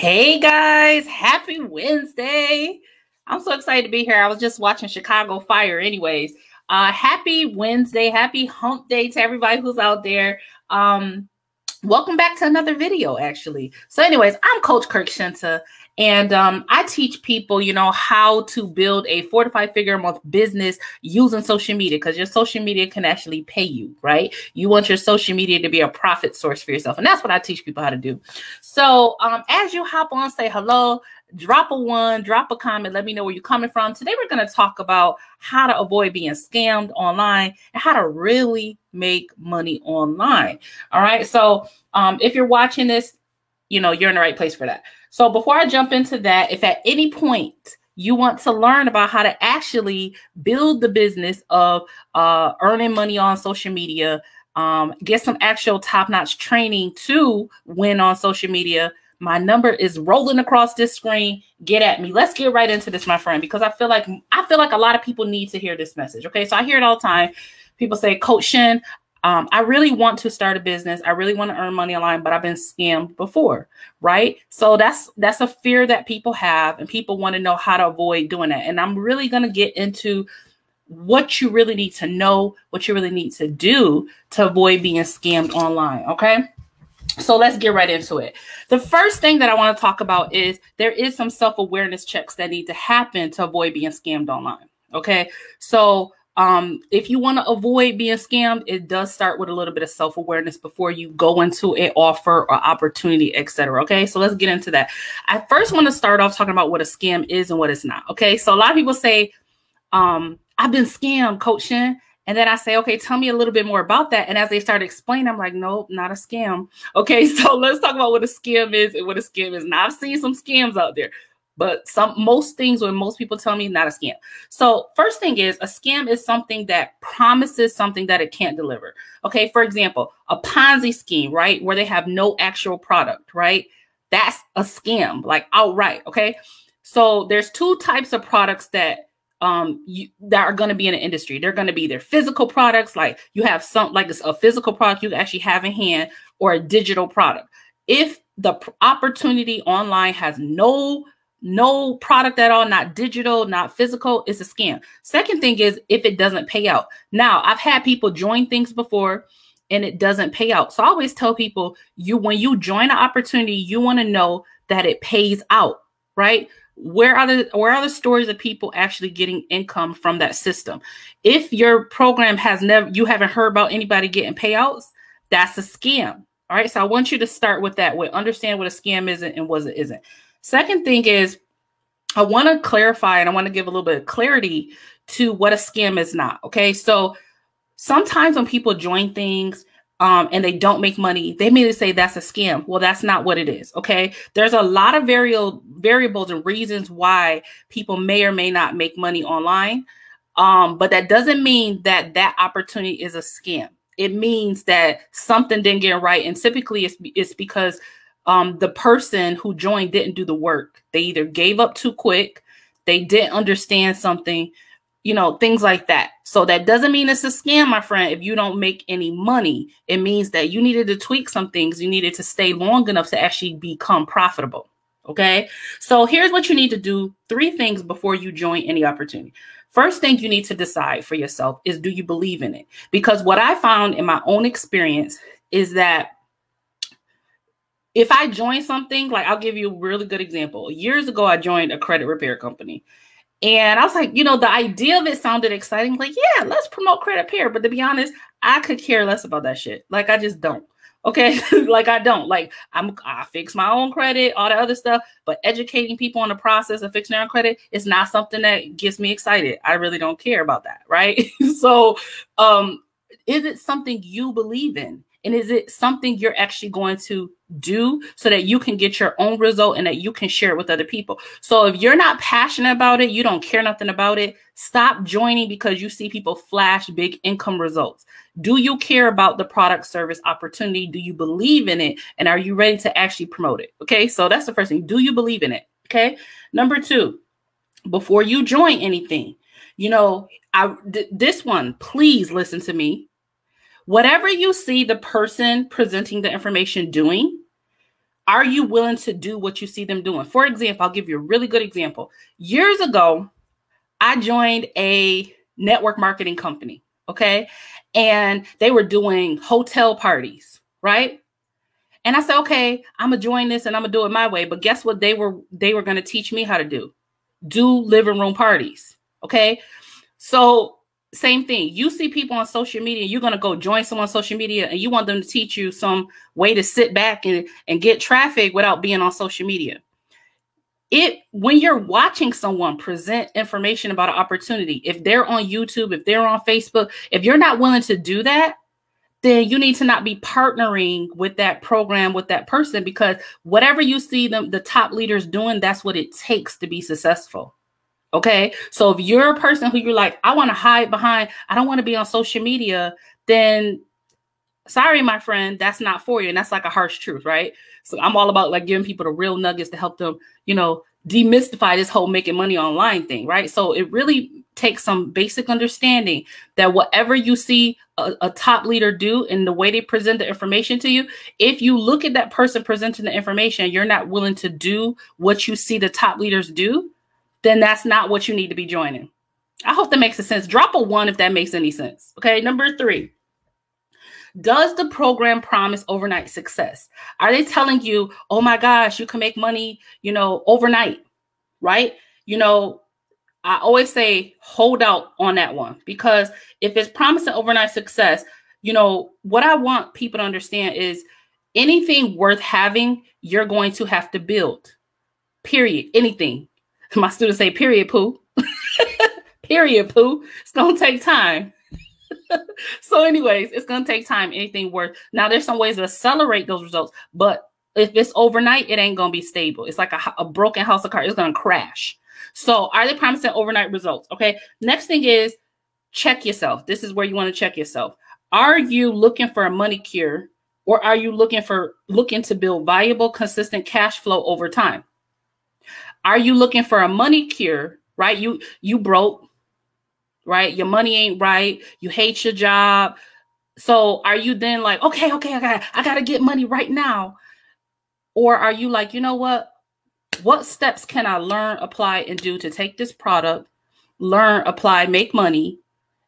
Hey guys, happy Wednesday. I'm so excited to be here. I was just watching Chicago Fire anyways. Happy Wednesday, happy hump day to everybody who's out there. Welcome back to another video actually. So anyways, I'm Coach Kirkshinta and I teach people, you know, how to build a 4 to 5 figure a month business using social media, because your social media can actually pay you, right? You want your social media to be a profit source for yourself. And that's what I teach people how to do. So as you hop on, say hello, drop a one, drop a comment, let me know where you're coming from. Today, we're going to talk about how to avoid being scammed online and how to really make money online. All right. So if you're watching this, you know, you're in the right place for that. So before I jump into that, if at any point you want to learn about how to actually build the business of earning money on social media, get some actual top-notch training to win on social media, my number is rolling across this screen. Get at me. Let's get right into this, my friend, because I feel like a lot of people need to hear this message. Okay, so I hear it all the time. People say, Coach Shen, I really want to start a business. I really want to earn money online, but I've been scammed before, right? So that's a fear that people have, and people want to know how to avoid doing that. And I'm really going to get into what you really need to know, what you really need to do to avoid being scammed online, okay? So let's get right into it. The first thing that I want to talk about is there is some self-awareness checks that need to happen to avoid being scammed online. Okay. So if you want to avoid being scammed, it does start with a little bit of self-awareness before you go into an offer or opportunity, etc. Okay. So let's get into that. I first want to start off talking about what a scam is and what it's not. Okay. So a lot of people say, I've been scammed, Coach Shen. And then I say, okay, tell me a little bit more about that. And as they start explaining, I'm like, nope, not a scam. Okay, so let's talk about what a scam is and what a scam is. Now, I've seen some scams out there, but most things when most people tell me, not a scam. So first thing is, a scam is something that promises something that it can't deliver. Okay, for example, a Ponzi scheme, right, where they have no actual product, right? That's a scam, like outright, okay? So there's two types of products that that are going to be in the industry. They're going to be their physical products. Like you have some, like it's a physical product you actually have in hand, or a digital product. If the opportunity online has no product at all, not digital, not physical, it's a scam. Second thing is if it doesn't pay out. Now I've had people join things before and it doesn't pay out. So I always tell people, when you join an opportunity, you want to know that it pays out, right? Where are the stories of people actually getting income from that system? If your program you haven't heard about anybody getting payouts, that's a scam. All right. So I want you to start with that, understand what a scam is and what it isn't. Second thing is I want to clarify, and I want to give a little bit of clarity to what a scam is not. Okay. So sometimes when people join things, and they don't make money, they immediately say that's a scam. Well, that's not what it is, okay? There's a lot of variables and reasons why people may or may not make money online, but that doesn't mean that that opportunity is a scam. It means that something didn't get right, and typically it's because the person who joined didn't do the work. They either gave up too quick, they didn't understand something, you know, things like that. So that doesn't mean it's a scam, my friend. If you don't make any money, it means that you needed to tweak some things. You needed to stay long enough to actually become profitable. Okay. So here's what you need to do. 3 things before you join any opportunity. First thing you need to decide for yourself is, do you believe in it? Because what I found in my own experience is that if I join something, like I'll give you a really good example. Years ago, I joined a credit repair company. And I was like, you know, the idea of it sounded exciting. Like, yeah, let's promote credit repair. But to be honest, I could care less about that shit. Like, I just don't. Okay. Like, I don't. Like, I fix my own credit, all the other stuff. But educating people on the process of fixing their own credit is not something that gets me excited. I really don't care about that. Right. So is it something you believe in? And is it something you're actually going to do so that you can get your own result and that you can share it with other people? So if you're not passionate about it, you don't care nothing about it, stop joining because you see people flash big income results. Do you care about the product, service, opportunity? Do you believe in it? And are you ready to actually promote it? Okay, so that's the first thing. Do you believe in it? Okay. Number 2, before you join anything, you know, this one, please listen to me. Whatever you see the person presenting the information doing, Are you willing to do what you see them doing? For example, I'll give you a really good example. Years ago, I joined a network marketing company, okay? And they were doing hotel parties, right? And I said, okay, I'm gonna join this and I'm gonna do it my way. But guess what they were gonna teach me how to do? Do living room parties, okay? So same thing. You see people on social media, you're going to go join someone on social media and you want them to teach you some way to sit back and get traffic without being on social media. When you're watching someone present information about an opportunity, if they're on YouTube, if they're on Facebook, if you're not willing to do that, then you need to not be partnering with that program, with that person, because whatever you see them, the top leaders doing, that's what it takes to be successful. Okay, so if you're a person who you're like, I want to hide behind, I don't want to be on social media, then sorry, my friend, that's not for you. And that's like a harsh truth, right? So I'm all about like giving people the real nuggets to help them, you know, demystify this whole making money online thing, right? So it really takes some basic understanding that whatever you see a top leader do and the way they present the information to you, if you look at that person presenting the information, you're not willing to do what you see the top leaders do, then that's not what you need to be joining. I hope that makes sense. Drop a 1 if that makes any sense. Okay, number 3. Does the program promise overnight success? Are they telling you, oh my gosh, you can make money, you know, overnight, right? You know, I always say hold out on that one, because if it's promising overnight success, you know, what I want people to understand is anything worth having, you're going to have to build, period, anything. My students say, period, poo. Period, poo. It's going to take time. So anyways, it's going to take time. Anything worth. Now, there's some ways to accelerate those results. But if it's overnight, it ain't going to be stable. It's like a broken house of cards. It's going to crash. So are they promising overnight results? Okay. Next thing is check yourself. This is where you want to check yourself. Are you looking for a money cure, or are you looking to build viable, consistent cash flow over time? Are you looking for a money cure, right? You broke, right? Your money ain't right. You hate your job. So are you then like, okay, I gotta get money right now? Or are you like, you know what steps can I learn, apply, and do to take this product, learn, apply, make money,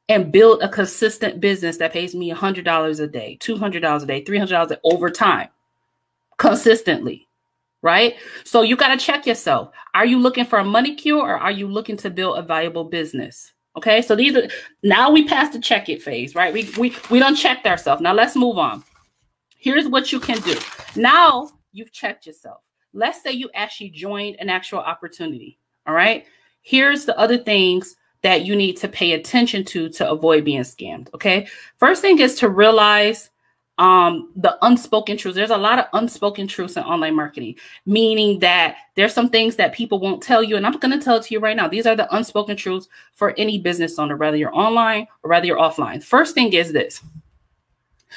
and build a consistent business that pays me $100 a day, $200 a day, $300 a day over time, consistently? Right? So you got to check yourself. Are you looking for a money cure, or are you looking to build a valuable business? Okay. So these are, now we passed the check it phase, right? We done checked ourselves. Now let's move on. Here's what you can do. Now you've checked yourself. Let's say you actually joined an actual opportunity. All right. Here's the other things that you need to pay attention to avoid being scammed. Okay. First thing is to realize the unspoken truths. There's a lot of unspoken truths in online marketing, meaning that there's some things that people won't tell you. And I'm going to tell it to you right now. These are the unspoken truths for any business owner, whether you're online or whether you're offline. First thing is this.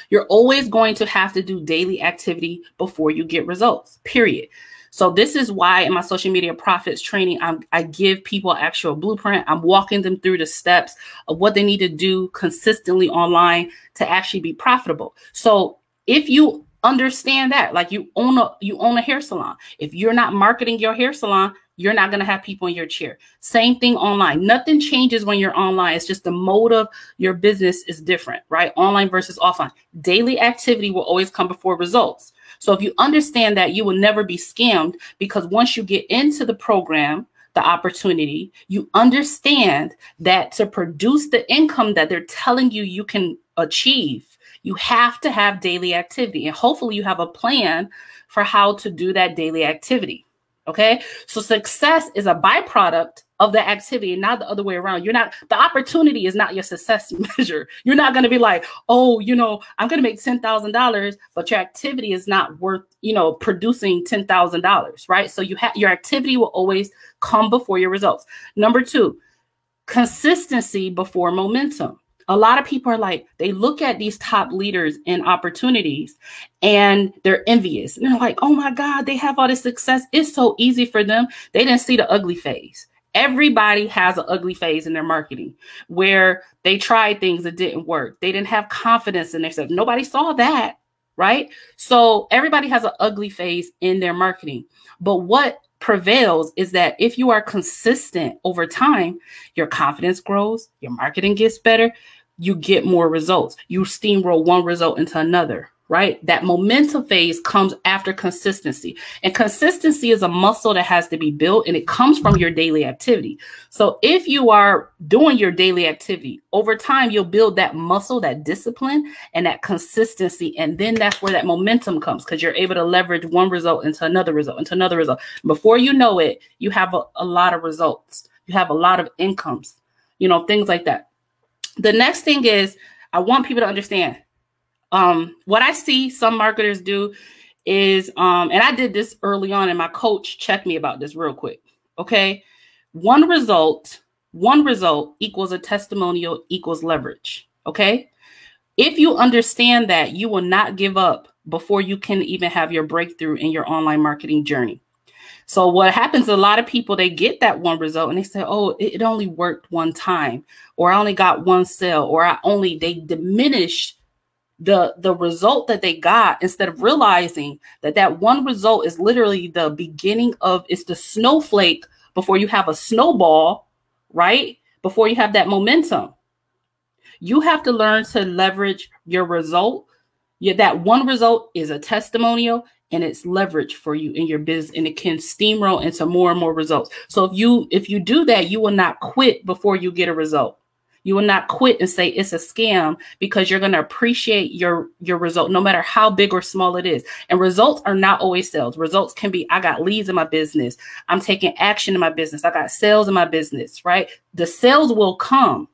You're always going to have to do daily activity before you get results, period. So this is why in my social media profits training, I give people actual blueprint. I'm walking them through the steps of what they need to do consistently online to actually be profitable. So if you understand that, like you own a hair salon, if you're not marketing your hair salon, you're not going to have people in your chair. Same thing online. Nothing changes when you're online. It's just the mode of your business is different, right? Online versus offline. Daily activity will always come before results. So if you understand that, you will never be scammed, because once you get into the program, the opportunity, you understand that to produce the income that they're telling you you can achieve, you have to have daily activity. And hopefully you have a plan for how to do that daily activity. Okay, so success is a byproduct of the activity, not the other way around. You're not, the opportunity is not your success measure. You're not going to be like, oh, you know, I'm going to make $10,000, but your activity is not worth, you know, producing $10,000, right? So your activity will always come before your results. Number 2, consistency before momentum. A lot of people are like, they look at these top leaders and opportunities and they're envious. And they're like, oh my God, they have all this success. It's so easy for them. They didn't see the ugly phase. Everybody has an ugly phase in their marketing where they tried things that didn't work. They didn't have confidence in themselves. Nobody saw that. right? So everybody has an ugly phase in their marketing. But what prevails is that if you are consistent over time, your confidence grows, your marketing gets better, you get more results. You steamroll one result into another, right? That momentum phase comes after consistency. And consistency is a muscle that has to be built, and it comes from your daily activity. So if you are doing your daily activity, over time, you'll build that muscle, that discipline, and that consistency. And then that's where that momentum comes, because you're able to leverage one result into another result, into another result. Before you know it, you have a lot of results. You have a lot of incomes, you know, things like that. The next thing is, I want people to understand what I see some marketers do is, and I did this early on, and my coach checked me about this real quick. Okay. One result equals a testimonial equals leverage. Okay. If you understand that, you will not give up before you can even have your breakthrough in your online marketing journey. So what happens, a lot of people, they get that one result and they say, oh, it only worked one time, or I only got one sale, or they diminish the result that they got, instead of realizing that that one result is literally the beginning of, it's the snowflake before you have a snowball, right? Before you have that momentum. You have to learn to leverage your result. That one result is a testimonial, and it's leverage for you in your business, and it can steamroll into more and more results. So if you do that, you will not quit before you get a result. You will not quit and say it's a scam, because you're going to appreciate your result, no matter how big or small it is. And results are not always sales. Results can be, I got leads in my business, I'm taking action in my business, I got sales in my business, right? The sales will come.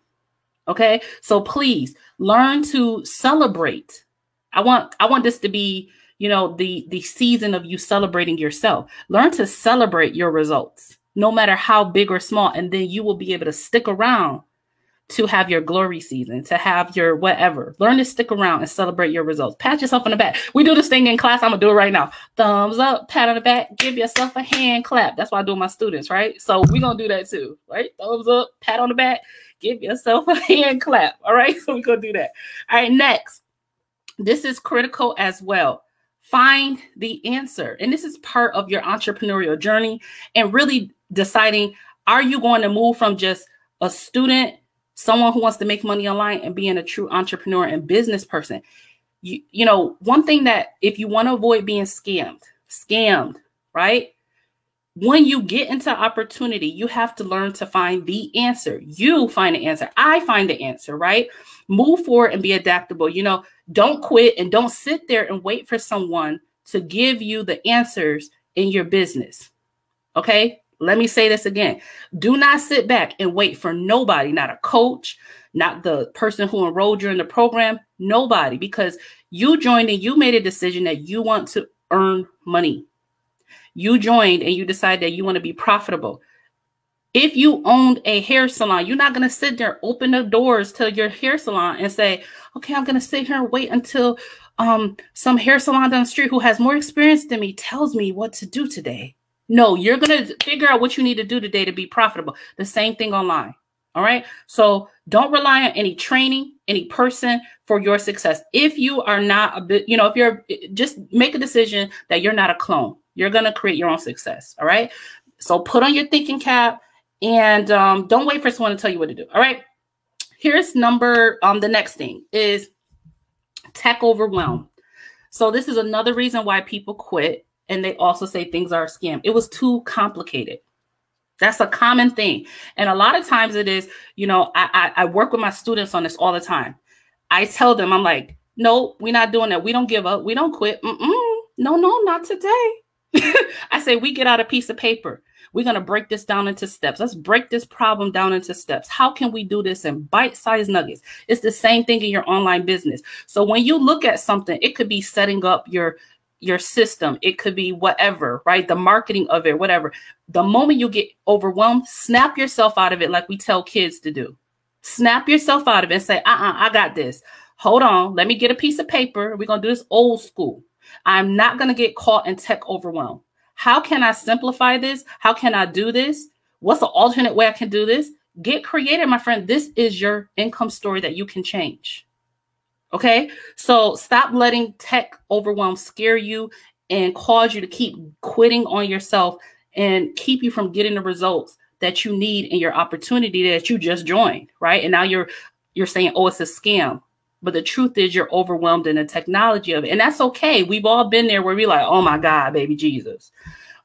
Okay. So please learn to celebrate. I want this to be, you know, the season of you celebrating yourself. Learn to celebrate your results, no matter how big or small. And then you will be able to stick around to have your glory season, to have your whatever. Learn to stick around and celebrate your results. Pat yourself on the back. We do this thing in class. I'm going to do it right now. Thumbs up, pat on the back, give yourself a hand clap. That's what I do with my students, right? So we're going to do that too, right? Thumbs up, pat on the back, give yourself a hand clap. All right. So we're going to do that. All right. Next. This is critical as well. Find the answer. And this is part of your entrepreneurial journey, and really deciding, are you going to move from just a student, someone who wants to make money online, and being a true entrepreneur and business person? You know, one thing that, if you want to avoid being scammed, right? When you get into opportunity, you have to learn to find the answer. You find the answer. I find the answer, right? Move forward and be adaptable. You know, don't quit, and don't sit there and wait for someone to give you the answers in your business. Okay? Let me say this again. Do not sit back and wait for nobody, not a coach, not the person who enrolled you in the program, nobody, because you joined and you made a decision that you want to earn money. You joined and you decide that you want to be profitable. If you owned a hair salon, you're not going to sit there, open the doors to your hair salon and say, okay, I'm going to sit here and wait until some hair salon down the street who has more experience than me tells me what to do today. No, you're going to figure out what you need to do today to be profitable. The same thing online. All right. So don't rely on any training, any person for your success. If you are not a bit, you know, if you're, just make a decision that you're not a clone. You're going to create your own success. All right. So put on your thinking cap, and don't wait for someone to tell you what to do. All right. Here's number. The next thing is tech overwhelm. So this is another reason why people quit. And they also say things are a scam. It was too complicated. That's a common thing. And a lot of times it is, you know, I work with my students on this all the time. I tell them, I'm like, no, we're not doing that. We don't give up. We don't quit. No, not today. I say, we get out a piece of paper. We're going to break this down into steps. Let's break this problem down into steps. How can we do this in bite-sized nuggets? It's the same thing in your online business. So when you look at something, it could be setting up your system. It could be whatever, right? The marketing of it, whatever. The moment you get overwhelmed, snap yourself out of it, like we tell kids to do. Snap yourself out of it and say, I got this. Hold on. Let me get a piece of paper. We're going to do this old school. I'm not going to get caught in tech overwhelm. How can I simplify this? How can I do this? What's the alternate way I can do this? Get creative, my friend. This is your income story that you can change. Okay, so stop letting tech overwhelm scare you and cause you to keep quitting on yourself and keep you from getting the results that you need in your opportunity that you just joined, right? And now you're saying, oh, it's a scam. But the truth is you're overwhelmed in the technology of it. And that's okay. We've all been there where we're like, oh my God, baby Jesus.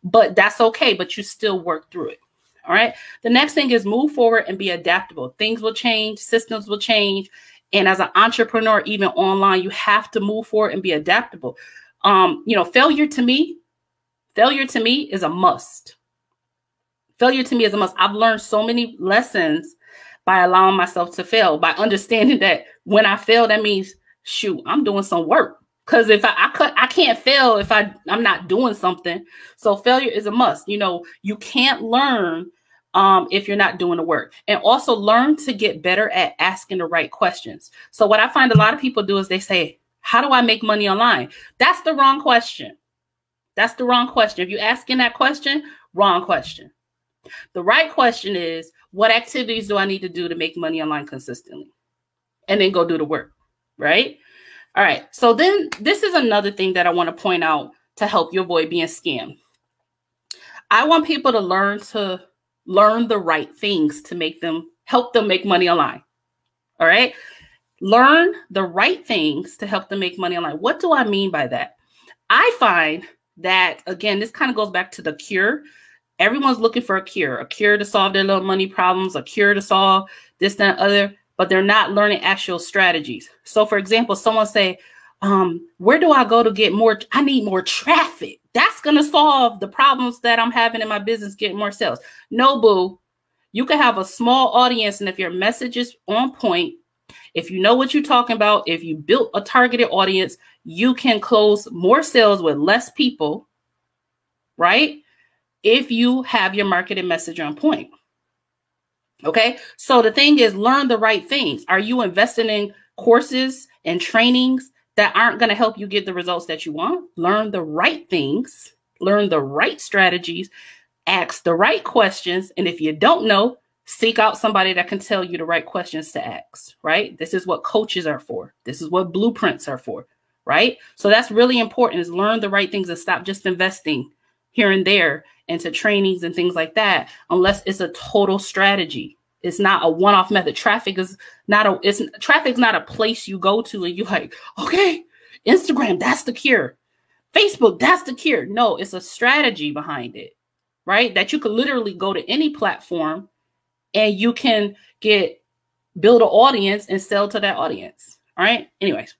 But that's okay. But you still work through it. All right. The next thing is move forward and be adaptable. Things will change. Systems will change. And as an entrepreneur, even online, you have to move forward and be adaptable. You know, failure to me is a must. Failure to me is a must. I've learned so many lessons by allowing myself to fail, by understanding that when I fail, that means, shoot, I'm doing some work. Because if I can't fail if I'm not doing something. So failure is a must. You know, you can't learn if you're not doing the work. And also learn to get better at asking the right questions. So what I find a lot of people do is they say, how do I make money online? That's the wrong question. That's the wrong question. If you're asking that question, wrong question. The right question is, what activities do I need to do to make money online consistently? And then go do the work, right? All right. So then this is another thing that I want to point out to help you avoid being scammed. I want people to learn the right things to help them make money online. All right. Learn the right things to help them make money online. What do I mean by that? I find that, again, this kind of goes back to the cure. Everyone's looking for a cure to solve their little money problems, a cure to solve this, that, and other, but they're not learning actual strategies. So for example, someone say, where do I go to get more? I need more traffic. That's going to solve the problems that I'm having in my business, getting more sales. No, boo. You can have a small audience. And if your message is on point, if you know what you're talking about, if you built a targeted audience, you can close more sales with less people, right? If you have your marketing message on point. Okay. So the thing is, learn the right things. Are you investing in courses and trainings that aren't going to help you get the results that you want? Learn the right things, learn the right strategies, ask the right questions. And if you don't know, seek out somebody that can tell you the right questions to ask, right? This is what coaches are for. This is what blueprints are for, right? So that's really important, is learn the right things and stop just investing here and there into trainings and things like that, unless it's a total strategy. It's not a one-off method. Traffic's not a place you go to and you like, okay, Instagram, that's the cure. Facebook, that's the cure. No, it's a strategy behind it, right? That you could literally go to any platform and you can build an audience and sell to that audience. All right. Anyways,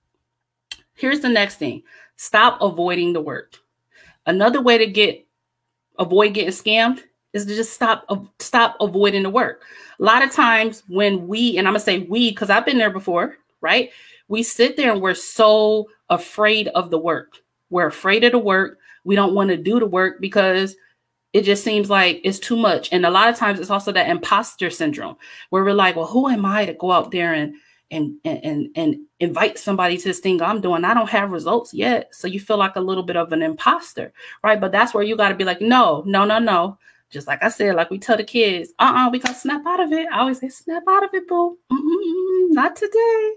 here's the next thing. Stop avoiding the work. Another way to avoid getting scammed is to just stop avoiding the work. A lot of times when we, and I'm going to say we, because I've been there before, right? We sit there and we're so afraid of the work. We're afraid of the work. We don't want to do the work because it just seems like it's too much. And a lot of times it's also that imposter syndrome where we're like, well, who am I to go out there and invite somebody to this thing I'm doing? I don't have results yet. So you feel like a little bit of an imposter, right? But that's where you got to be like, no, no, no, no. Just like I said, like we tell the kids, we got to snap out of it. I always say, snap out of it, boo. Not today.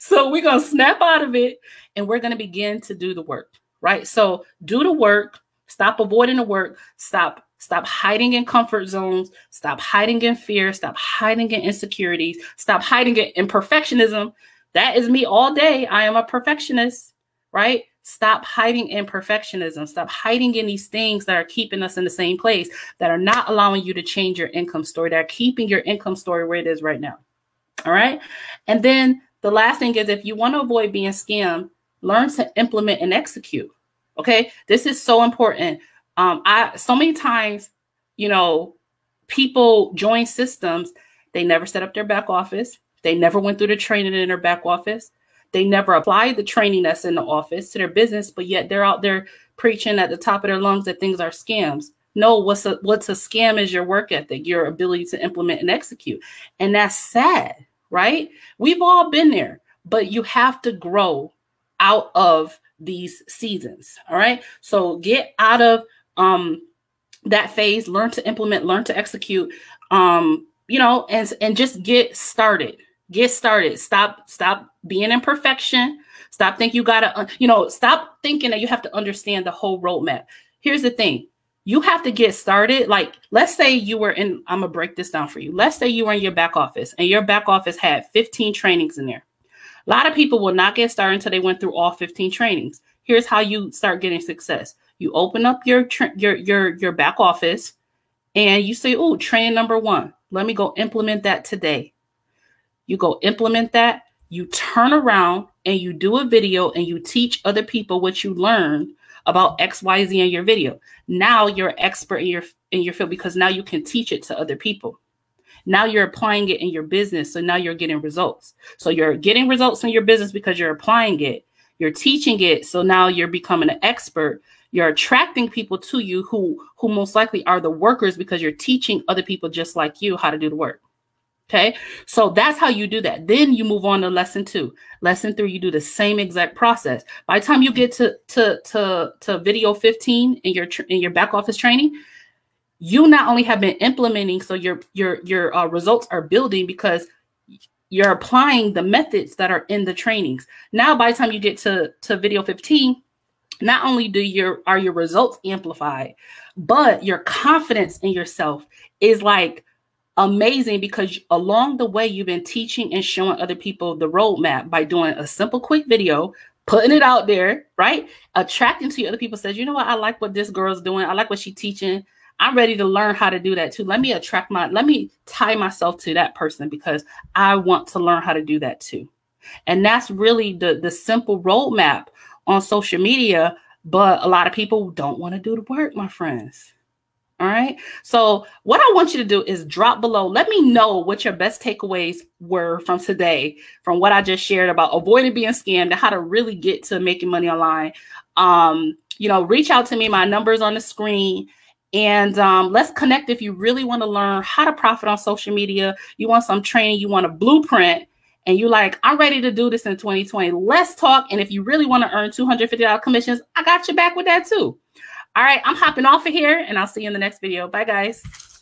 So we're going to snap out of it and we're going to begin to do the work, right? So do the work. Stop avoiding the work. Stop hiding in comfort zones. Stop hiding in fear. Stop hiding in insecurities. Stop hiding in perfectionism. That is me all day. I am a perfectionist, right? Stop hiding in perfectionism. Stop hiding in these things that are keeping us in the same place, that are not allowing you to change your income story, that are keeping your income story where it is right now. All right. And then the last thing is, if you want to avoid being scammed, learn to implement and execute. Okay. This is so important. So many times, you know, people join systems. They never set up their back office. They never went through the training in their back office. They never applied the training that's in the office to their business, but yet they're out there preaching at the top of their lungs that things are scams. No, what's a scam is your work ethic, your ability to implement and execute. And that's sad, right? We've all been there, but you have to grow out of these seasons. All right. So get out of that phase, learn to implement, learn to execute, you know, and just get started. Get started. Stop being in perfection. Stop thinking you gotta, stop thinking that you have to understand the whole roadmap. Here's the thing. You have to get started. Like, let's say you were in, I'm going to break this down for you. Let's say you were in your back office and your back office had 15 trainings in there. A lot of people will not get started until they went through all 15 trainings. Here's how you start getting success. You open up your back office and you say, oh, training number one. Let me go implement that today. You go implement that. You turn around and you do a video and you teach other people what you learned about XYZ in your video. Now you're an expert in your field because now you can teach it to other people. Now you're applying it in your business. So now you're getting results. So you're getting results in your business because you're applying it. You're teaching it. So now you're becoming an expert. You're attracting people to you who most likely are the workers because you're teaching other people just like you how to do the work. Okay, so that's how you do that. Then you move on to lesson two. Lesson three, you do the same exact process. By the time you get to video 15 in your back office training, you not only have been implementing, so your results are building because you're applying the methods that are in the trainings. Now, by the time you get to video 15, not only are your results amplified, but your confidence in yourself is like amazing because along the way you've been teaching and showing other people the roadmap by doing a simple quick video, putting it out there, right? Attracting to you other people says, you know what? I like what this girl's doing. I like what she's teaching. I'm ready to learn how to do that too. Let me tie myself to that person because I want to learn how to do that too. And that's really the simple roadmap on social media. But a lot of people don't want to do the work, my friends. All right. So what I want you to do is drop below. Let me know what your best takeaways were from today, from what I just shared about avoiding being scammed and how to really get to making money online. Reach out to me. My number's on the screen. And let's connect if you really want to learn how to profit on social media. You want some training. You want a blueprint. And you're like, I'm ready to do this in 2020. Let's talk. And if you really want to earn $250 commissions, I got your back with that, too. All right, I'm hopping off of here and I'll see you in the next video. Bye, guys.